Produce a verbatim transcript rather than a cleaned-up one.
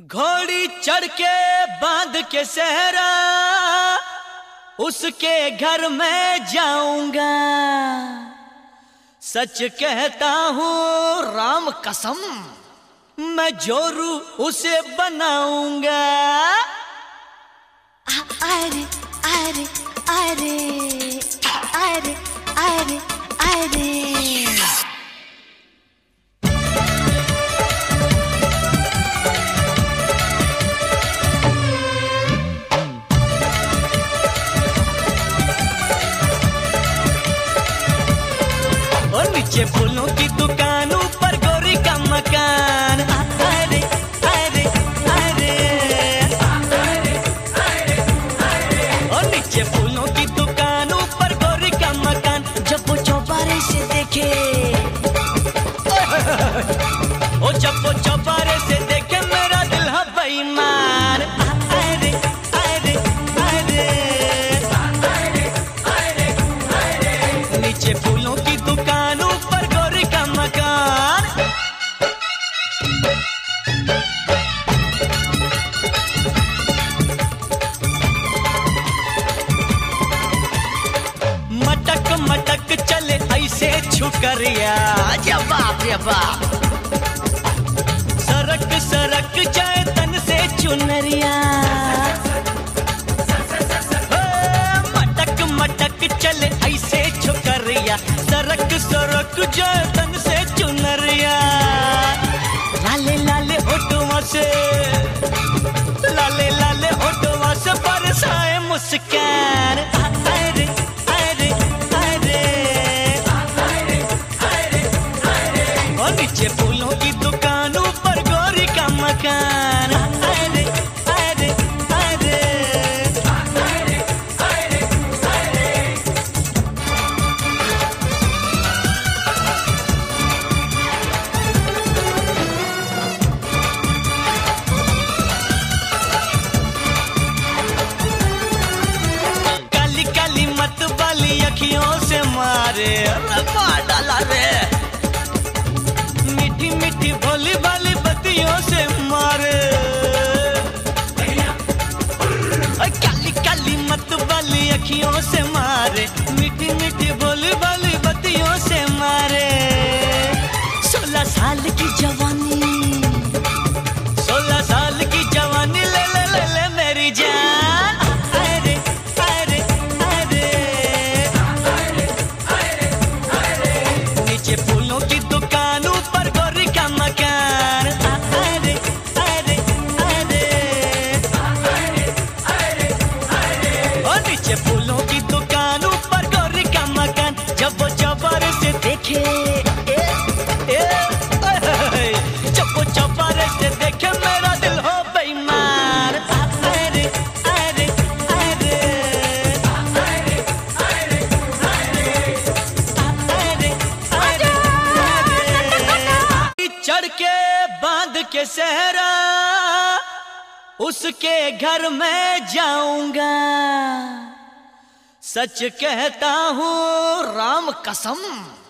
घोड़ी चढ़ के बांध के सहरा उसके घर में जाऊंगा, सच कहता हूँ राम कसम मैं जोरू उसे बनाऊंगा। अरे अरे अरे अरे अरे अरे नीचे फूलों की दुकान ऊपर गोरी का मकान। अरे अरे अरे और नीचे फूलों की दुकान ऊपर गोरी का मकान। जब वो चौबारे से देखे ओ जब वो चौबारे से देखे मेरा दिल है बेईमान। अरे अरे अरे नीचे फूलों की दुकान ऊपर गोरी का मकान। मटक मटक चले ऐसे छुकरिया, जवाब जवाब सरक सरक जाए तन से चुनरिया। मटक मटक चले ऐसे छुकरिया, सरक सरक जाए तन से चुनरिया। लाले लाले होठों से लाले लाले होठों से बरसाए मुस्कान। अरे अरे अरे और नीचे फूलों की दुकानों पर गोरी का मकान। अरे अरे अरे काली काली मत वाली अखियों से मारे मार डाला रे, मीठी मीठी भोली भाली बत्तियों से मारे। और काली काली मत वाली अखियों से मारे, मीठी मीठी भोली भाली बत्तियों से मारे। सोलह साल की जवानी सोलह साल की जवानी ले ले ले ले मेरी जान। अरे अरे अरे नीचे फूलों की दुकानों पर गोरी का मकान। अरे अरे अरे और नीचे फूलों की दुकानों पर गोरी का मकान। जब वो चौबारे से देखे ए, ए, ओए, जब वो चौबारे से देखे मेरा दिल हो बेईमान। अरे अरे अरे अरे अरे अरे अरे चढ़ के बांध के सहरा उसके घर में जाऊंगा, सच कहता हूँ राम कसम